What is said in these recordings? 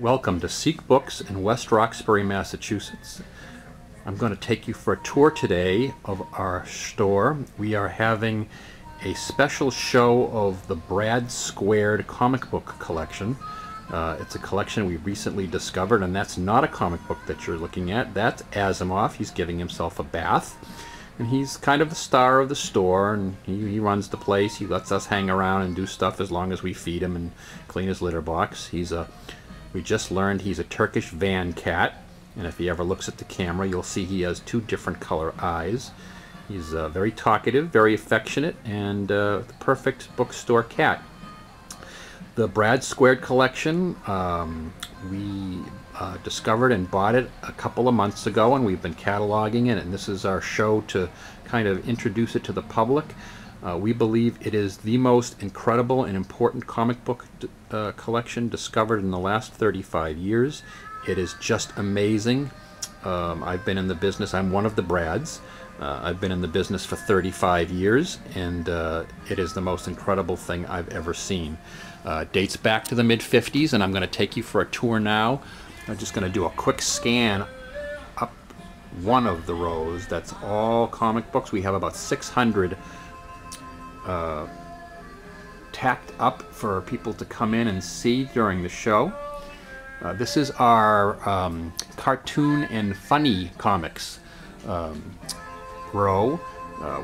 Welcome to Seek Books in West Roxbury, Massachusetts. I'm going to take you for a tour today of our store. We are having a special show of the Brad Squared comic book collection. It's a collection we recently discovered, and that's not a comic book that you're looking at. That's Asimov. He's giving himself a bath. And he's kind of the star of the store, and he runs the place. He lets us hang around and do stuff as long as we feed him and clean his litter box. We just learned he's a Turkish van cat, and if he ever looks at the camera, you'll see he has two different color eyes. He's very talkative, very affectionate, and the perfect bookstore cat. The Brad Squared collection, we discovered and bought it a couple of months ago, and we've been cataloging it, and this is our show to kind of introduce it to the public. We believe it is the most incredible and important comic book collection discovered in the last 35 years. It is just amazing. I've been in the business. I'm one of the Brads. I've been in the business for 35 years, and it is the most incredible thing I've ever seen. It dates back to the mid-50s, and I'm going to take you for a tour now. I'm just going to do a quick scan up one of the rows. That's all comic books. We have about 600 tacked up for people to come in and see during the show. This is our cartoon and funny comics row.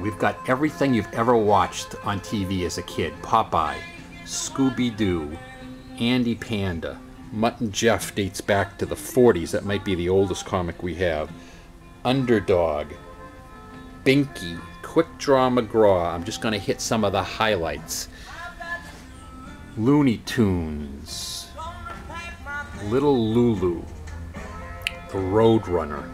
We've got everything you've ever watched on TV as a kid. Popeye, Scooby-Doo, Andy Panda. Mutt and Jeff dates back to the 40s. That might be the oldest comic we have. Underdog, Binky, Quick Draw McGraw. I'm just going to hit some of the highlights. Looney Tunes, Little Lulu, the Roadrunner.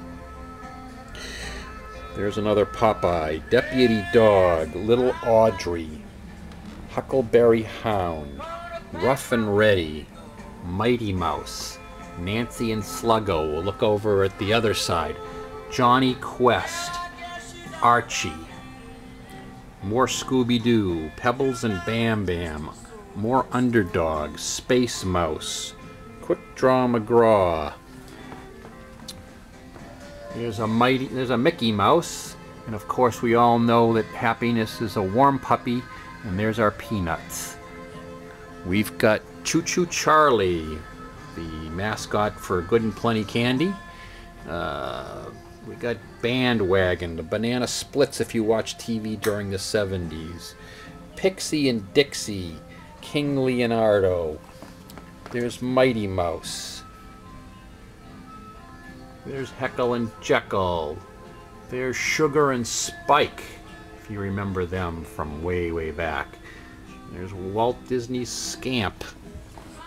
There's another Popeye, Deputy Dog, Little Audrey, Huckleberry Hound, Rough and Ready, Mighty Mouse, Nancy and Sluggo. We'll look over at the other side. Johnny Quest, Archie, more Scooby-Doo, Pebbles and Bam Bam, more Underdog, Space Mouse, Quick Draw McGraw. There's a Mickey Mouse, and of course we all know that Happiness is a warm puppy, and there's our Peanuts. We've got Choo Choo Charlie, the mascot for Good and Plenty Candy. We got Bandwagon, the Banana Splits if you watch TV during the 70s. Pixie and Dixie, King Leonardo. There's Mighty Mouse. There's Heckle and Jekyll. There's Sugar and Spike, if you remember them from way, way back. There's Walt Disney's Scamp.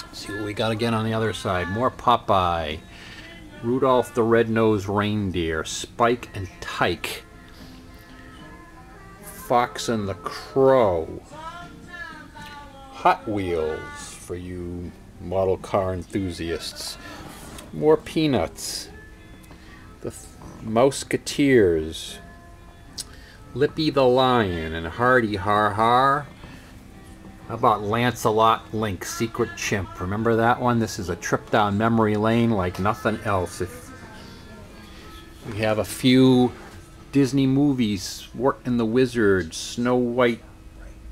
Let's see what we got again on the other side. More Popeye. Rudolph the Red-Nosed Reindeer. Spike and Tyke. Fox and the Crow. Hot Wheels for you model car enthusiasts. More Peanuts. The Mouseketeers. Lippy the Lion and Hardy Har Har. How about Lancelot Link, Secret Chimp? Remember that one? This is a trip down memory lane like nothing else. If we have a few Disney movies, Swart and the Wizard, Snow White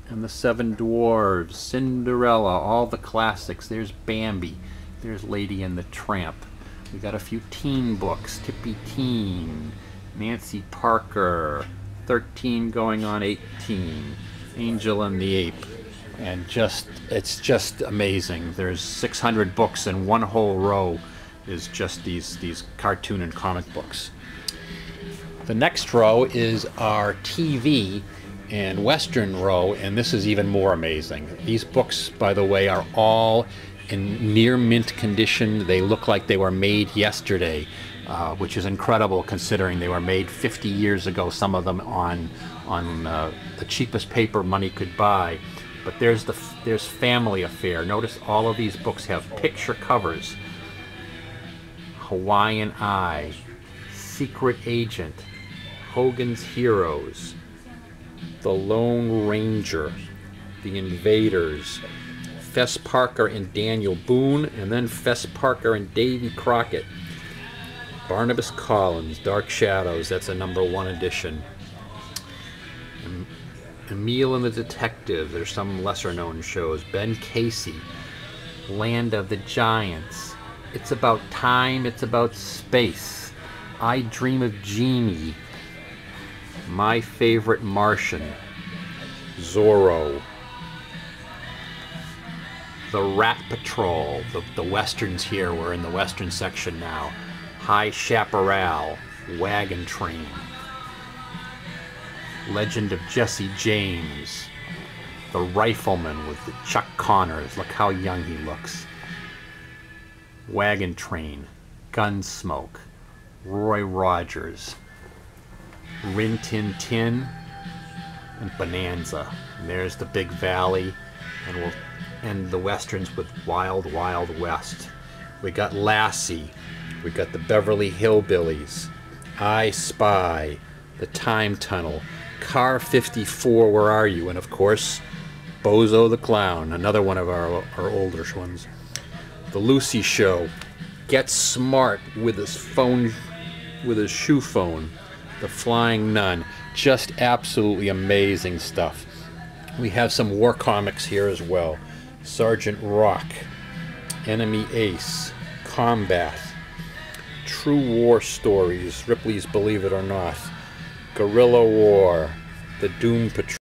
and the Seven Dwarves, Cinderella, all the classics. There's Bambi. There's Lady and the Tramp. We got a few teen books. Tippy Teen, Nancy Parker, 13 going on 18, Angel and the Ape. And it's just amazing. There's 600 books, and one whole row is just these cartoon and comic books. The next row is our TV and Western row, and this is even more amazing. These books, by the way, are all in near mint condition. They look like they were made yesterday, which is incredible considering they were made 50 years ago, some of them on the cheapest paper money could buy. But there's Family Affair. Notice all of these books have picture covers. Hawaiian Eye, Secret Agent, Hogan's Heroes, The Lone Ranger, The Invaders, Fess Parker and Daniel Boone, and then Fess Parker and Davy Crockett. Barnabas Collins, Dark Shadows, that's a #1 edition. Emile and the Detective, there's some lesser known shows. Ben Casey, Land of the Giants. It's About Time, It's About Space. I Dream of Jeannie. My Favorite Martian. Zorro. The Rat Patrol, the Westerns here, we're in the Western section now. High Chaparral, Wagon Train, Legend of Jesse James, The Rifleman with Chuck Connors, look how young he looks, Wagon Train, Gunsmoke, Roy Rogers, Rin Tin Tin, and Bonanza. And there's the Big Valley, and we'll end the Westerns with Wild Wild West. We got Lassie. We got the Beverly Hillbillies, I Spy, The Time Tunnel, Car 54, Where Are You? And of course, Bozo the Clown, another one of our older ones. The Lucy Show, Get Smart with his phone, with his shoe phone, The Flying Nun, just absolutely amazing stuff. We have some war comics here as well. Sergeant Rock, Enemy Ace, Combat, True War Stories, Ripley's Believe It or Not, Guerrilla War, The Doom Patrol.